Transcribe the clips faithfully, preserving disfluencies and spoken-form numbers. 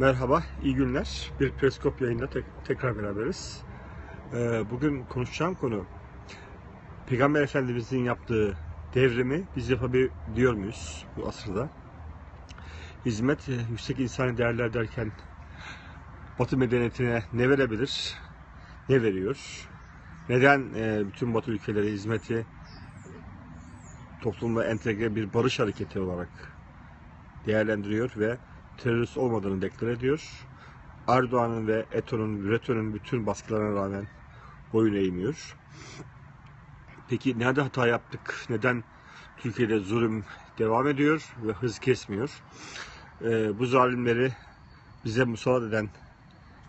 Merhaba, iyi günler. Bir periskop yayında tek, tekrar beraberiz. Ee, bugün konuşacağım konu Peygamber Efendimiz'in yaptığı devrimi biz yapabiliyor muyuz bu asırda? Hizmet, yüksek insani değerler derken Batı medeniyetine ne verebilir, ne veriyor? Neden e, bütün Batı ülkeleri hizmeti toplumda entegre bir barış hareketi olarak değerlendiriyor ve terörist olmadığını deklare ediyor? Erdoğan'ın ve Eto'nun, Reto'nun bütün baskılarına rağmen boyun eğmiyor. Peki nerede hata yaptık? Neden Türkiye'de zulüm devam ediyor ve hız kesmiyor? Ee, bu zalimleri bize musallat eden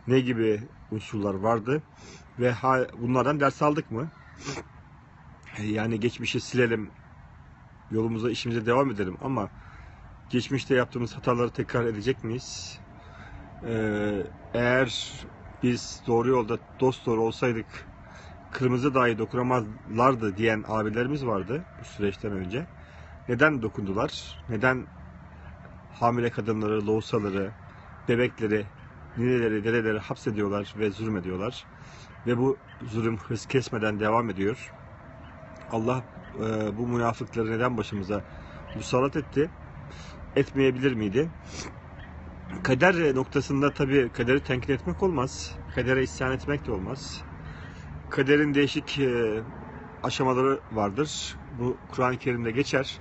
ne gibi unsurlar vardı? Ve ha, bunlardan ders aldık mı? Yani geçmişi silelim, yolumuza, işimize devam edelim ama geçmişte yaptığımız hataları tekrar edecek miyiz? Ee, eğer biz doğru yolda dosdoğru olsaydık kırmızı dahi dokunamazlardı diyen abilerimiz vardı bu süreçten önce. Neden dokundular? Neden hamile kadınları, lohusaları, bebekleri, nineleri, dedeleri hapsediyorlar ve zulmediyorlar? Ve bu zulüm hız kesmeden devam ediyor. Allah e, bu münafıkları neden başımıza musallat etti? Etmeyebilir miydi? Kader noktasında tabii kaderi tenkit etmek olmaz. Kadere isyan etmek de olmaz. Kaderin değişik e, aşamaları vardır. Bu Kur'an-ı Kerim'de geçer.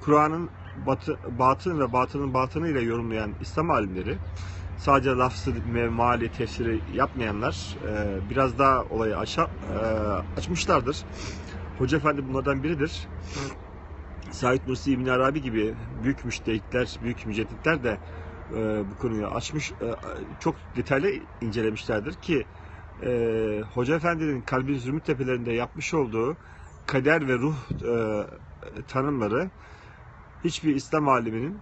Kur'an'ın batı, batın ve batının batını ile yorumlayan İslam alimleri, sadece lafzı ve mali tefsiri yapmayanlar e, biraz daha olayı aşa, e, açmışlardır. Hoca Efendi bunlardan biridir. Said Nursi, İbn Arabi gibi büyük müştehitler, büyük mücedditler de e, bu konuyu açmış, e, çok detaylı incelemişlerdir ki e, Hoca Efendi'nin Kalb-i Zümrüt Tepelerinde yapmış olduğu kader ve ruh e, tanımları hiçbir İslam aliminin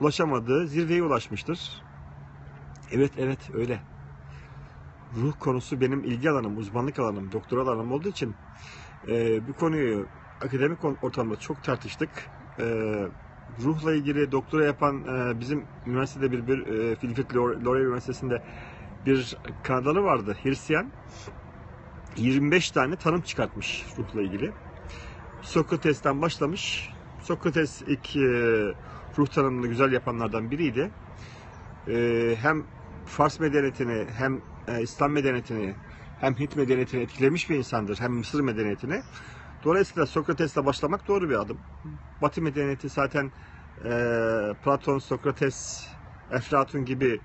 ulaşamadığı zirveye ulaşmıştır. Evet, evet öyle. Ruh konusu benim ilgi alanım, uzmanlık alanım, doktora alanım olduğu için e, bu konuyu akademik ortamda çok tartıştık. Ee, ruhla ilgili doktora yapan e, bizim üniversitede bir, bir e, Wilfrid Laurier Üniversitesi'nde bir Kanadalı vardı, Hirsyan. yirmi beş tane tanım çıkartmış ruhla ilgili. Sokrates'ten başlamış. Sokrates ilk e, ruh tanımını güzel yapanlardan biriydi. E, hem Fars medeniyetini, hem e, İslam medeniyetini, hem Hint medeniyetini etkilemiş bir insandır, hem Mısır medeniyetini. Dolayısıyla Sokrates'le başlamak doğru bir adım. Batı medeniyeti zaten e, Platon, Sokrates, Eflatun gibi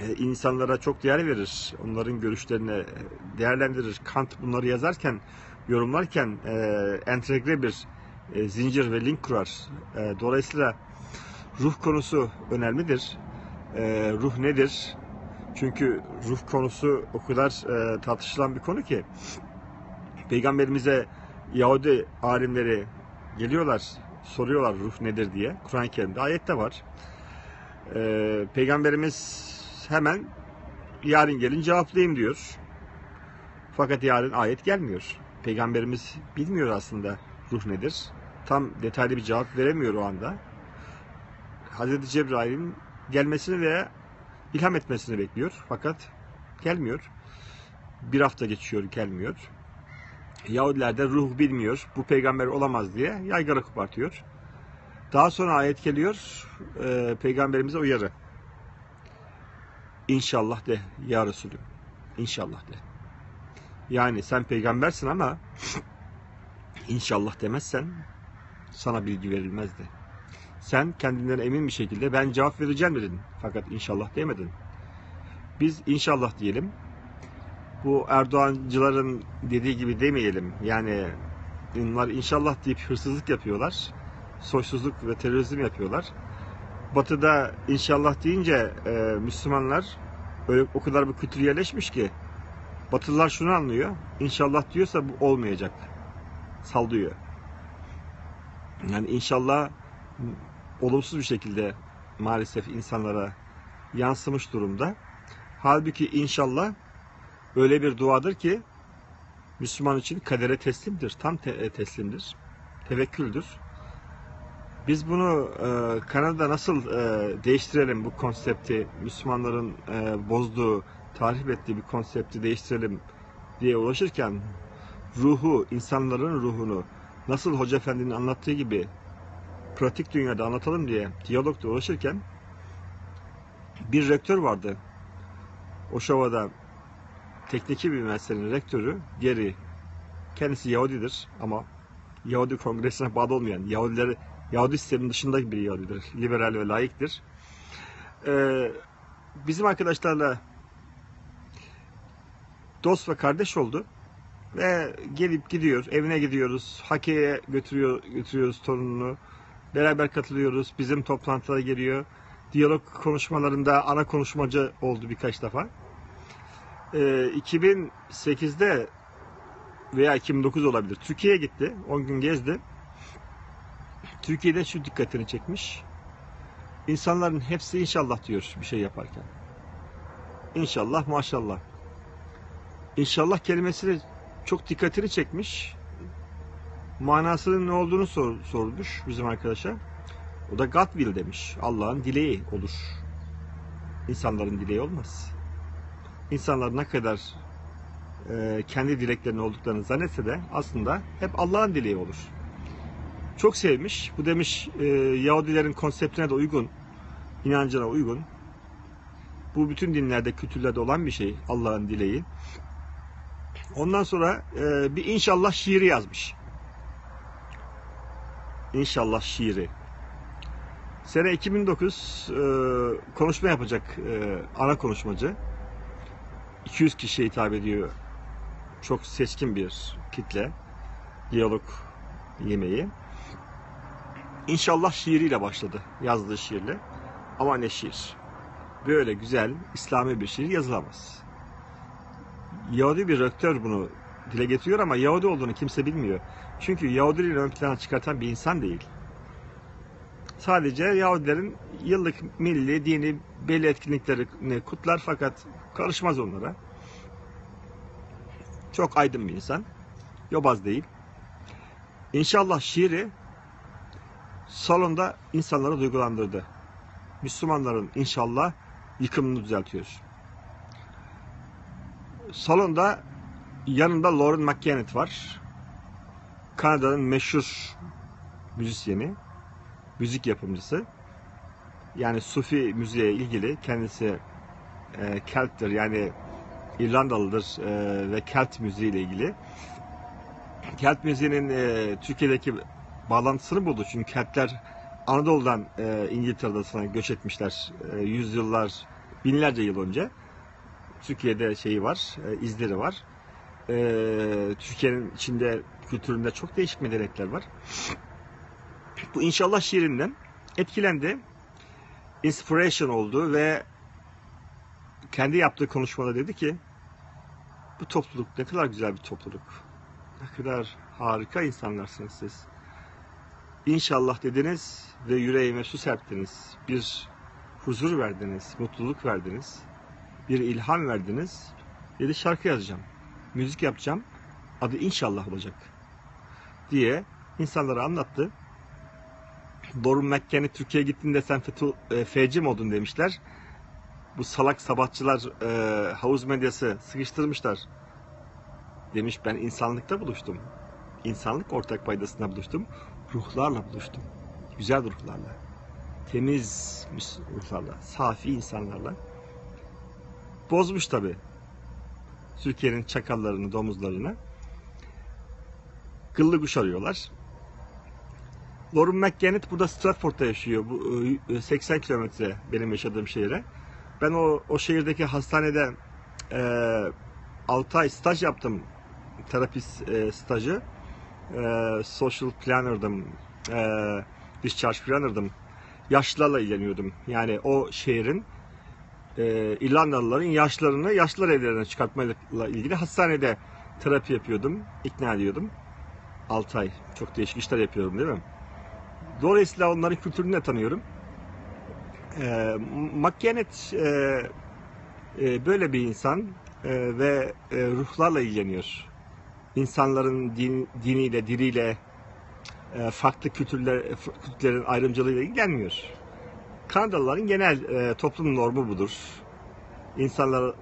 e, insanlara çok değer verir. Onların görüşlerini değerlendirir. Kant bunları yazarken, yorumlarken e, entegre bir e, zincir ve link kurar. E, dolayısıyla ruh konusu önemlidir. E, ruh nedir? Çünkü ruh konusu o kadar e, tartışılan bir konu ki. Peygamberimize Yahudi alimleri geliyorlar, soruyorlar ruh nedir diye. Kur'an-ı Kerim'de, ayette var. Ee, Peygamberimiz hemen yarın gelin cevaplayayım diyor. Fakat yarın ayet gelmiyor. Peygamberimiz bilmiyor aslında ruh nedir. Tam detaylı bir cevap veremiyor o anda. Hz. Cebrail'in gelmesini ve ilham etmesini bekliyor. Fakat gelmiyor. Bir hafta geçiyor, gelmiyor. Yahudiler de ruh bilmiyor, bu peygamber olamaz diye yaygara kopartıyor. Daha sonra ayet geliyor, e, peygamberimize uyarı. İnşallah de ya Resulü, İnşallah de. Yani sen peygambersin ama inşallah demezsen sana bilgi verilmezdi. Sen kendinden emin bir şekilde ben cevap vereceğim dedin fakat inşallah demedin. Biz inşallah diyelim. Bu Erdoğancıların dediği gibi demeyelim. Yani bunlar inşallah deyip hırsızlık yapıyorlar. Soysuzluk ve terörizm yapıyorlar. Batı'da inşallah deyince e, Müslümanlar öyle, o kadar bir kültür yerleşmiş ki Batılılar şunu anlıyor. İnşallah diyorsa bu olmayacak. Sallıyor. Yani inşallah olumsuz bir şekilde maalesef insanlara yansımış durumda. Halbuki inşallah öyle bir duadır ki Müslüman için kadere teslimdir, tam te teslimdir, tevekküldür. Biz bunu e, Kanada'da nasıl e, değiştirelim, bu konsepti, Müslümanların e, bozduğu, tahrip ettiği bir konsepti değiştirelim diye ulaşırken ruhu, insanların ruhunu nasıl Hoca Efendi'nin anlattığı gibi pratik dünyada anlatalım diye diyalogda ulaşırken bir rektör vardı. Oşova'da tekniki bir üniversitenin rektörü Geri. Kendisi Yahudidir ama Yahudi Kongresi'ne bağlı olmayan, Yahudileri, Yahudi sistemin dışındaki bir Yahudidir. Liberal ve laiktir. Ee, bizim arkadaşlarla dost ve kardeş oldu. Ve gelip gidiyor, evine gidiyoruz, Hake'ye götürüyor, götürüyoruz torununu, beraber katılıyoruz, bizim toplantılara geliyor. Diyalog konuşmalarında ana konuşmacı oldu birkaç defa. Ee, iki bin sekizde veya iki bin dokuz olabilir, Türkiye'ye gitti, on gün gezdi. Türkiye'de şu dikkatini çekmiş: İnsanların hepsi inşallah diyor bir şey yaparken. İnşallah, maşallah. İnşallah kelimesini çok dikkatini çekmiş. Manasının ne olduğunu sor, sormuş bizim arkadaşa. O da God will demiş. Allah'ın dileği olur. İnsanların dileği olmaz. İnsanlar ne kadar e, kendi dileklerinin olduklarını zannetse de aslında hep Allah'ın dileği olur. Çok sevmiş. Bu demiş e, Yahudilerin konseptine de uygun, inancına uygun. Bu bütün dinlerde, kültürlerde olan bir şey, Allah'ın dileği. Ondan sonra e, bir inşallah şiiri yazmış. İnşallah şiiri. Sene iki bin dokuz, e, konuşma yapacak e, ana konuşmacı. iki yüz kişiye hitap ediyor. Çok seçkin bir kitle. Diyalog yemeği. İnşallah şiiriyle başladı. Yazdığı şiirle. Ama ne şiir. Böyle güzel, İslami bir şiir yazılamaz. Yahudi bir rektör bunu dile getiriyor ama Yahudi olduğunu kimse bilmiyor. Çünkü Yahudiliği ön plana çıkartan bir insan değil. Sadece Yahudilerin yıllık milli, dini, belli etkinliklerini kutlar fakat karışmaz onlara. Çok aydın bir insan. Yobaz değil. İnşallah şiiri salonda insanları duygulandırdı. Müslümanların inşallah yıkımını düzeltiyor. Salonda yanında Loreena McKennitt var. Kanada'nın meşhur müzisyeni, müzik yapımcısı. Yani Sufi müziğe ilgili. Kendisi e, Kelt'tir, yani İrlandalıdır e, ve Kelt müziği ile ilgili. Kelt müziğinin e, Türkiye'deki bağlantısını buldu. Çünkü Keltler Anadolu'dan e, İngiltere Adası'na göç etmişler e, yüzyıllar, binlerce yıl önce. Türkiye'de şeyi var, e, izleri var. E, Türkiye'nin içinde, kültüründe çok değişik medeniyetler var. Bu inşallah şiirinden etkilendi. Inspiration oldu ve kendi yaptığı konuşmada dedi ki, bu topluluk ne kadar güzel bir topluluk. Ne kadar harika insanlarsınız siz. İnşallah dediniz ve yüreğime su serptiniz. Bir huzur verdiniz, mutluluk verdiniz. Bir ilham verdiniz. Dedi, şarkı yazacağım, müzik yapacağım. Adı inşallah olacak diye insanlara anlattı. Loreena McKennitt Türkiye'ye gittiğinde sen feci mi oldun demişler. Bu salak sabahçılar, e, havuz medyası sıkıştırmışlar. Demiş, ben insanlıkta buluştum. İnsanlık ortak paydasında buluştum. Ruhlarla buluştum. Güzel ruhlarla. Temiz ruhlarla. Safi insanlarla. Bozmuş tabi Türkiye'nin çakallarını, domuzlarını. Gıllı kuş arıyorlar. Loreena McKennitt burada Stratford'da yaşıyor. Bu seksen kilometre benim yaşadığım şehre. Ben o, o şehirdeki hastanede e, altı ay staj yaptım. Terapist e, stajı. E, social planner'dım. E, discharge planner'dım. Yaşlılarla ilgileniyordum. Yani o şehrin e, İrlandalıların yaşlarını yaşlılar evlerine çıkartmayla ilgili hastanede terapi yapıyordum. İkna ediyordum. altı ay. Çok değişik işler yapıyorum değil mi? Dolayısıyla onların kültürünü de tanıyorum. E, McKennitt e, e, böyle bir insan e, ve e, ruhlarla ilgileniyor. İnsanların din, diniyle, diliyle, farklı kültürler, kültürlerin ayrımcılığıyla ilgilenmiyor. Kanadalıların genel e, toplum normu budur. İnsanlara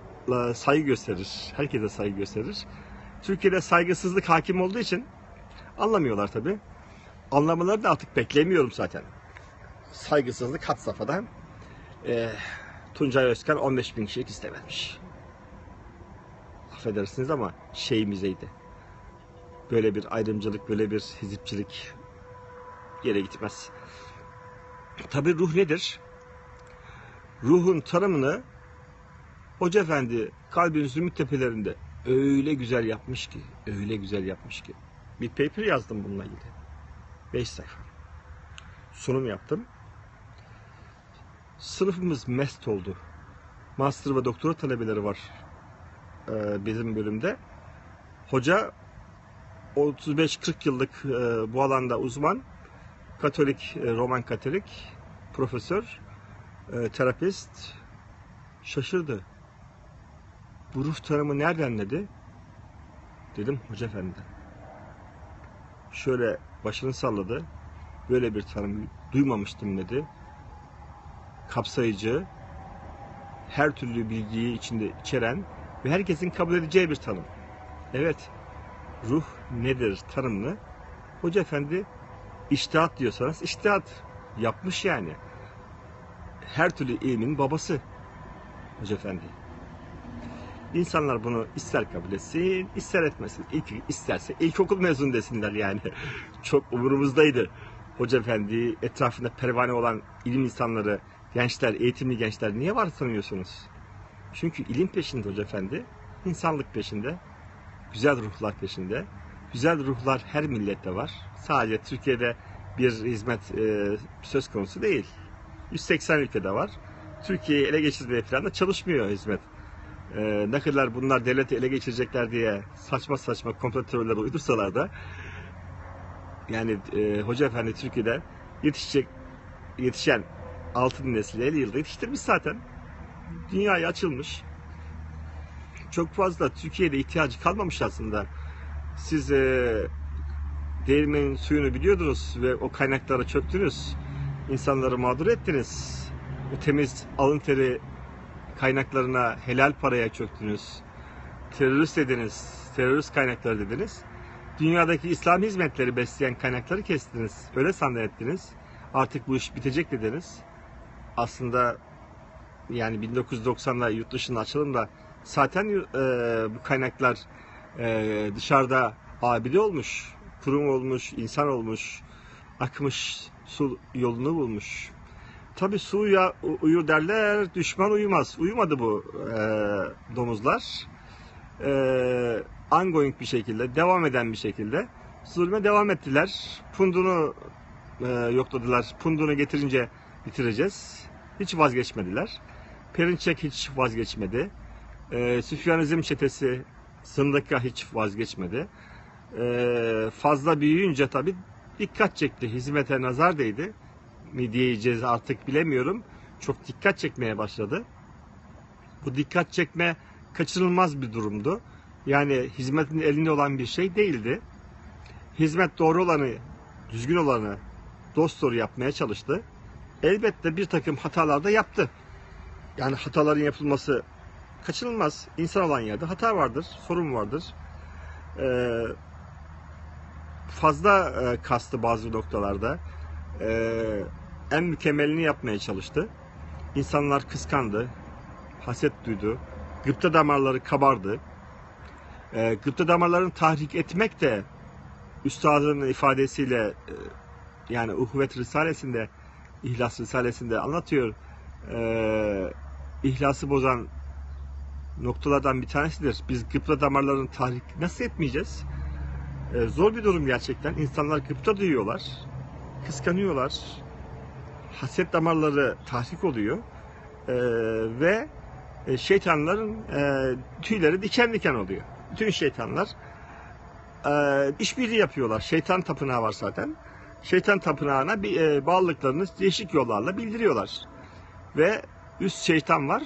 saygı gösterir, herkese saygı gösterir. Türkiye'de saygısızlık hakim olduğu için anlamıyorlar tabii. Anlamaları da artık beklemiyorum zaten. Saygısızlık hat safhada. E, Tuncay Özkan on beş bin kişilik liste vermiş. Affedersiniz ama şeyimizeydi. Böyle bir ayrımcılık, böyle bir hizipçilik yere gitmez. Tabi ruh nedir? Ruhun tanımını Hoca Efendi Kalb-i Zümrüt Tepelerinde öyle güzel yapmış ki, öyle güzel yapmış ki. Bir paper yazdım bununla ilgili. beş sayfa. Sunum yaptım. Sınıfımız mest oldu. Master ve doktora talebeleri var ee, bizim bölümde. Hoca otuz beş kırk yıllık e, bu alanda uzman, Katolik, e, Roman Katolik, profesör, e, terapist şaşırdı. Bu ruh tanımı nereden dedi? Dedim Hoca Efendi. Şöyle başını salladı. Böyle bir tanım duymamıştım dedi. Kapsayıcı, her türlü bilgiyi içinde içeren ve herkesin kabul edeceği bir tanım. Evet. Ruh nedir tanımını Hoca Efendi içtihat diyorsanız içtihat yapmış yani. Her türlü ilmin babası Hoca Efendi. İnsanlar bunu ister kabul etsin, ister etmesin. İlk, isterse ilkokul mezun desinler yani. Çok umurumuzdaydı. Hoca Efendi etrafında pervane olan ilim insanları, gençler, eğitimli gençler niye var sanıyorsunuz? Çünkü ilim peşinde Hoca Efendi, insanlık peşinde. Güzel ruhlar peşinde. Güzel ruhlar her millette var. Sadece Türkiye'de bir hizmet e, söz konusu değil. yüz seksen ülkede var. Türkiye'yi ele geçirmeye falan da çalışmıyor hizmet. E, ne kadar bunlar devleti ele geçirecekler diye saçma saçma komplo teorileri uydursalar da yani e, Hoca Efendi Türkiye'de yetişecek, yetişen altın nesli elli yılda yetiştirmiş zaten. Dünyaya açılmış. Çok fazla Türkiye'de ihtiyacı kalmamış aslında. Siz e, değirmenin suyunu biliyordunuz ve o kaynaklara çöktünüz. İnsanları mağdur ettiniz. O temiz alın teri kaynaklarına helal paraya çöktünüz. Terörist dediniz. Terörist kaynakları dediniz. Dünyadaki İslam hizmetleri besleyen kaynakları kestiniz. Öyle zannettiniz. Artık bu iş bitecek dediniz. Aslında yani bin dokuz yüz doksan'da yurt dışına açalım da zaten e, bu kaynaklar e, dışarıda abide olmuş, kurum olmuş, insan olmuş, akmış, su yolunu bulmuş. Tabi suya uyur derler, düşman uyumaz. Uyumadı bu e, domuzlar. E, ongoing bir şekilde, devam eden bir şekilde zulme devam ettiler. Pundunu e, yokladılar, pundunu getirince bitireceğiz. Hiç vazgeçmediler. Perinçek hiç vazgeçmedi. E, Süfyanizm çetesi Sındaka hiç vazgeçmedi. E, fazla büyüyünce tabi dikkat çekti. Hizmete nazar değdi. Mi diyeceğiz artık bilemiyorum. Çok dikkat çekmeye başladı. Bu dikkat çekme kaçınılmaz bir durumdu. Yani hizmetin elinde olan bir şey değildi. Hizmet doğru olanı, düzgün olanı dost doğru yapmaya çalıştı. Elbette bir takım hatalar da yaptı. Yani hataların yapılması kaçınılmaz. İnsan olan yerde hata vardır, sorun vardır. Ee, fazla e, kastı bazı noktalarda. Ee, en mükemmelini yapmaya çalıştı. İnsanlar kıskandı, haset duydu, gıpta damarları kabardı. Ee, gıpta damarlarını tahrik etmek de üstadının ifadesiyle e, yani Uhuvvet Risalesi'nde, İhlas Risalesi'nde anlatıyor. Ee, ihlası bozan noktalardan bir tanesidir. Biz gıpta damarlarını tahrik nasıl etmeyeceğiz? Ee, zor bir durum gerçekten. İnsanlar gıpta duyuyorlar, kıskanıyorlar, haset damarları tahrik oluyor ee, ve şeytanların e, tüyleri diken diken oluyor. Bütün şeytanlar e, işbirliği yapıyorlar. Şeytan tapınağı var zaten. Şeytan tapınağına bir, e, bağlılıklarını değişik yollarla bildiriyorlar. Ve üst şeytan var,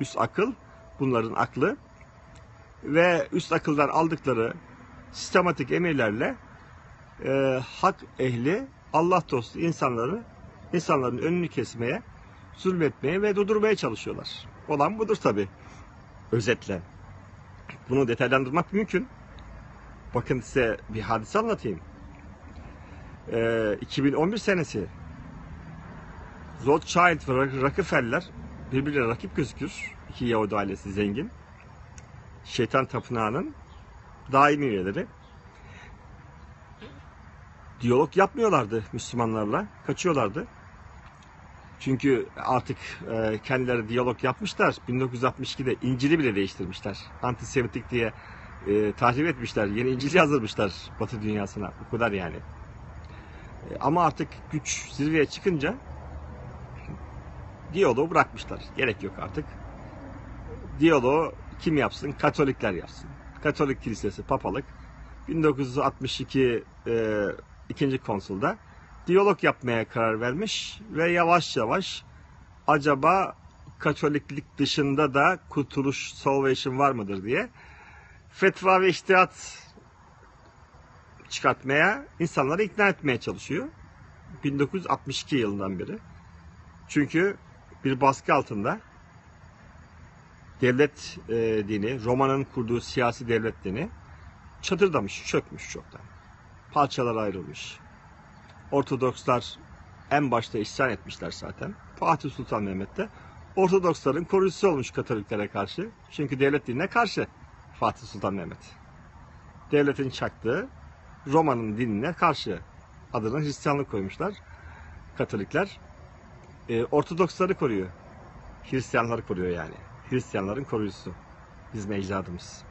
üst akıl. Bunların aklı ve üst akıldan aldıkları sistematik emirlerle e, hak ehli, Allah dostu insanları, insanların önünü kesmeye, zulmetmeye ve durdurmaya çalışıyorlar. Olan budur tabi. Özetle. Bunu detaylandırmak mümkün. Bakın size bir hadise anlatayım. E, iki bin on bir senesi Rothschild ve Rockefeller birbirine rakip gözükür. İki Yahudi ailesi zengin. Şeytan Tapınağı'nın daimi üyeleri. Diyalog yapmıyorlardı Müslümanlarla. Kaçıyorlardı. Çünkü artık e, kendileri diyalog yapmışlar. bin dokuz yüz altmış ikide İncil'i bile değiştirmişler. Antisemitik diye e, tahrip etmişler. Yeni İncil'i hazırlamışlar Batı dünyasına. Bu kadar yani. E, ama artık güç zirveye çıkınca diyaloğu bırakmışlar. Gerek yok artık. Diyaloğu kim yapsın? Katolikler yapsın. Katolik Kilisesi, Papalık. bin dokuz yüz altmış iki e, ikinci konsulda diyalog yapmaya karar vermiş ve yavaş yavaş acaba Katoliklik dışında da kurtuluş, salvation var mıdır diye fetva ve içtihat çıkartmaya, insanları ikna etmeye çalışıyor. bin dokuz yüz altmış iki yılından beri. Çünkü bir baskı altında devlet e, dini, Roma'nın kurduğu siyasi devlet dini çatırdamış, çökmüş çoktan. Parçalara ayrılmış. Ortodokslar en başta isyan etmişler zaten. Fatih Sultan Mehmet de Ortodoksların koruyucusu olmuş Katoliklere karşı. Çünkü devlet dinine karşı Fatih Sultan Mehmet. Devletin çaktığı Roma'nın dinine karşı, adına Hristiyanlık koymuşlar Katolikler. E, Ortodoksları koruyor. Hristiyanları koruyor yani. Hristiyanların koruyucusu. Bizim ecdadımız.